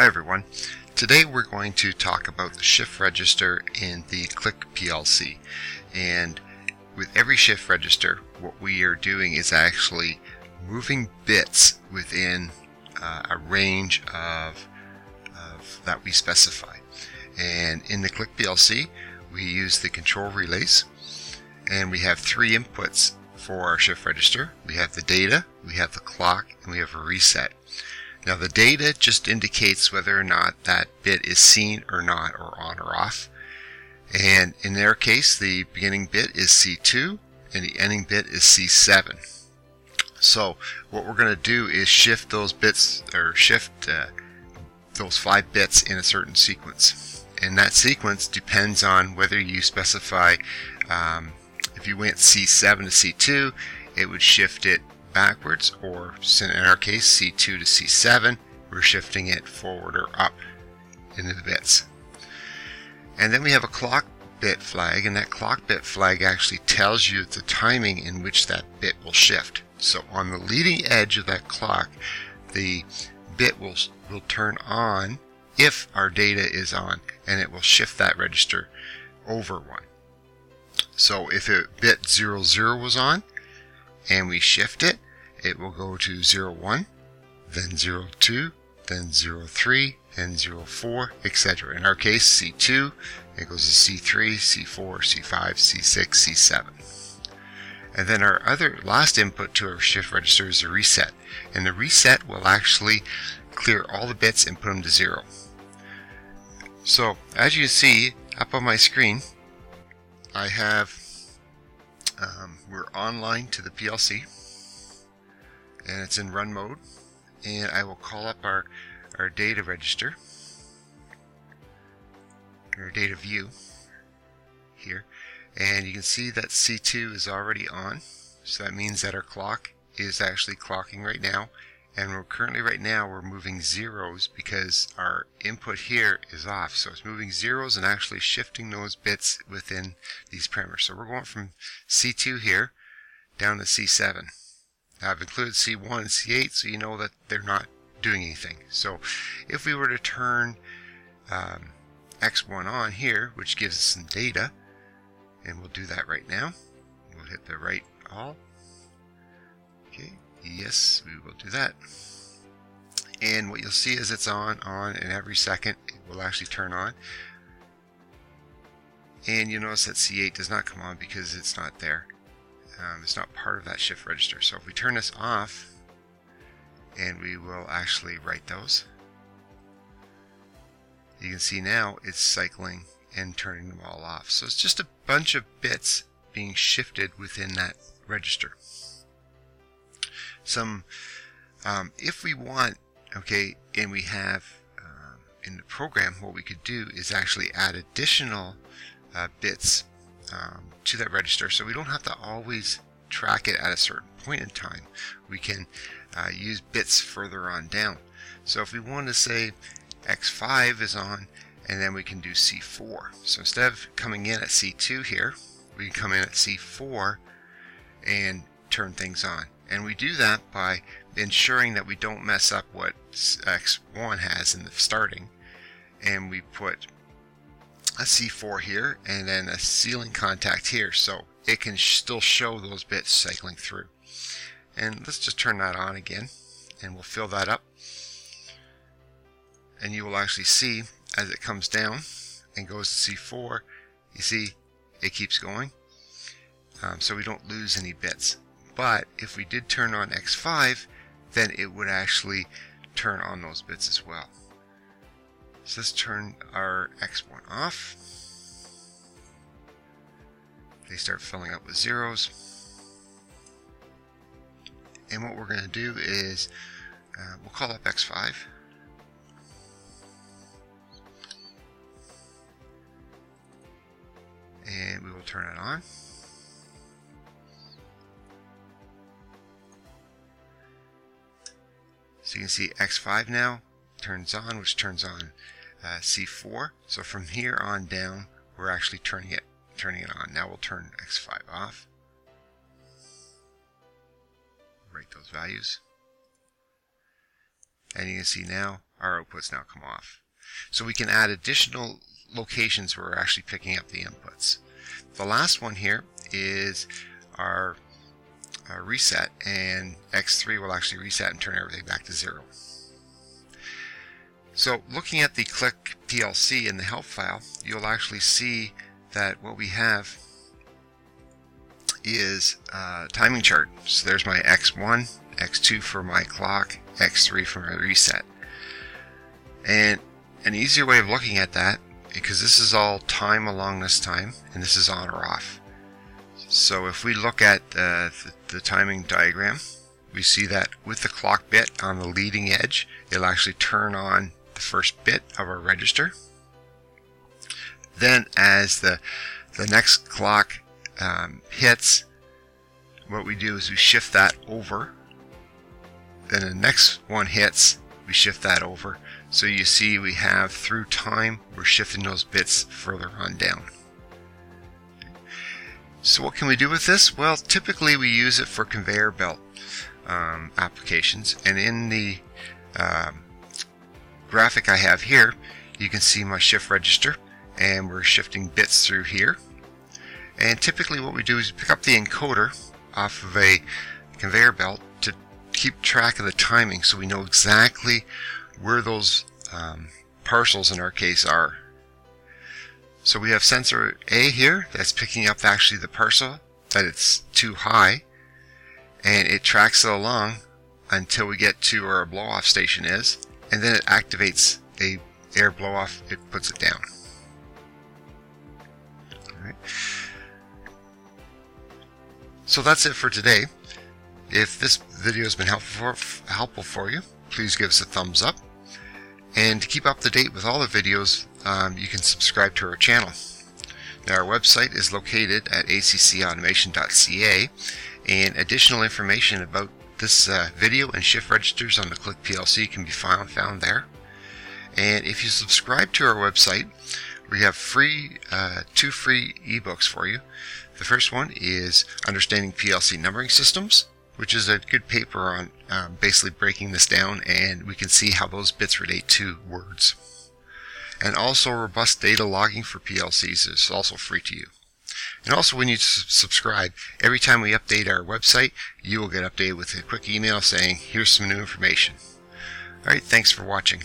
Hi everyone. Today we're going to talk about the shift register in the Click PLC. And with every shift register, what we are doing is actually moving bits within a range of that we specify. And in the Click PLC, we use the control relays, and we have three inputs for our shift register. We have the data, we have the clock, and we have a reset. Now the data just indicates whether or not that bit is seen or not, or on or off. And in their case, the beginning bit is C2 and the ending bit is C7. So what we're going to do is shift those bits, or shift those five bits in a certain sequence. And that sequence depends on whether you specify, if you went C7 to C2, it would shift it backwards, or in our case C2 to C7, we're shifting it forward or up into the bits. And then we have a clock bit flag, and that clock bit flag actually tells you the timing in which that bit will shift. So on the leading edge of that clock, the bit will turn on if our data is on, and it will shift that register over one. So if a bit 00 was on, and we shift it, it will go to 01, then 02, then 03, then 04, etc. In our case, C2, it goes to C3, C4, C5, C6, C7. And then our other last input to our shift register is a reset. And the reset will actually clear all the bits and put them to zero. So as you see up on my screen, I have we're online to the PLC, and it's in run mode, and I will call up our data register, or data view here, and you can see that C2 is already on, so that means that our clock is actually clocking right now, and we're moving zeros because our input here is off, so it's moving zeros and actually shifting those bits within these parameters. So we're going from C2 here down to C7. Now I've included C1 and C8 so you know that they're not doing anything. So if we were to turn X1 on here, which gives us some data, and we'll do that right now. We'll hit the right all. Okay. Yes, we will do that. And what you'll see is it's on, and every second it will actually turn on. And you'll notice that C8 does not come on because it's not there. It's not part of that shift register. So if we turn this off, and we will actually write those, you can see now it's cycling and turning them all off. So it's just a bunch of bits being shifted within that register. If we want, okay, and we have in the program, what we could do is actually add additional bits to that register, so we don't have to always track it at a certain point in time. We can use bits further on down. So if we want to say X5 is on, and then we can do C4. So instead of coming in at C2 here, we can come in at C4 and turn things on. And we do that by ensuring that we don't mess up what X1 has in the starting. And we put a C4 here and then a ceiling contact here, so it can still show those bits cycling through. And let's just turn that on again, and we'll fill that up. And you will actually see as it comes down and goes to C4, you see it keeps going. So we don't lose any bits. But if we did turn on X5, then it would actually turn on those bits as well. So let's turn our X1 off. They start filling up with zeros. And what we're going to do is we'll call up X5. And we will turn it on. So you can see X5 now turns on, which turns on C4. So from here on down, we're actually turning it on. Now we'll turn X5 off. Write those values. And you can see now our outputs now come off. So we can add additional locations where we're actually picking up the inputs. The last one here is our reset, and X3 will actually reset and turn everything back to zero. So looking at the Click PLC in the help file, you'll actually see that what we have is a timing chart. So there's my X1, X2 for my clock, X3 for my reset. And an easier way of looking at that, because this is all time along this time, and this is on or off. So if we look at the timing diagram, we see that with the clock bit on the leading edge, it'll actually turn on the first bit of our register. Then as the next clock hits, what we do is we shift that over. Then the next one hits, we shift that over. So you see we have, through time, we're shifting those bits further on down. So what can we do with this? Well, typically we use it for conveyor belt applications, and in the graphic I have here, you can see my shift register, and we're shifting bits through here. And typically what we do is pick up the encoder off of a conveyor belt to keep track of the timing, so we know exactly where those parcels in our case are. So we have sensor A here that's picking up actually the parcel that it's too high, and it tracks it along until we get to where our blow-off station is, and then it activates a air blow-off, it puts it down. All right. So that's it for today. If this video has been helpful for you, please give us a thumbs up. And to keep up to date with all the videos, you can subscribe to our channel. Now, our website is located at accautomation.ca, and additional information about this video and shift registers on the Click PLC can be found there. And if you subscribe to our website, we have two free ebooks for you. The first one is Understanding PLC Numbering Systems, which is a good paper on basically breaking this down, and we can see how those bits relate to words. And also Robust Data Logging for PLCs is also free to you. And also, when you subscribe, every time we update our website, you will get updated with a quick email saying, here's some new information. All right, thanks for watching.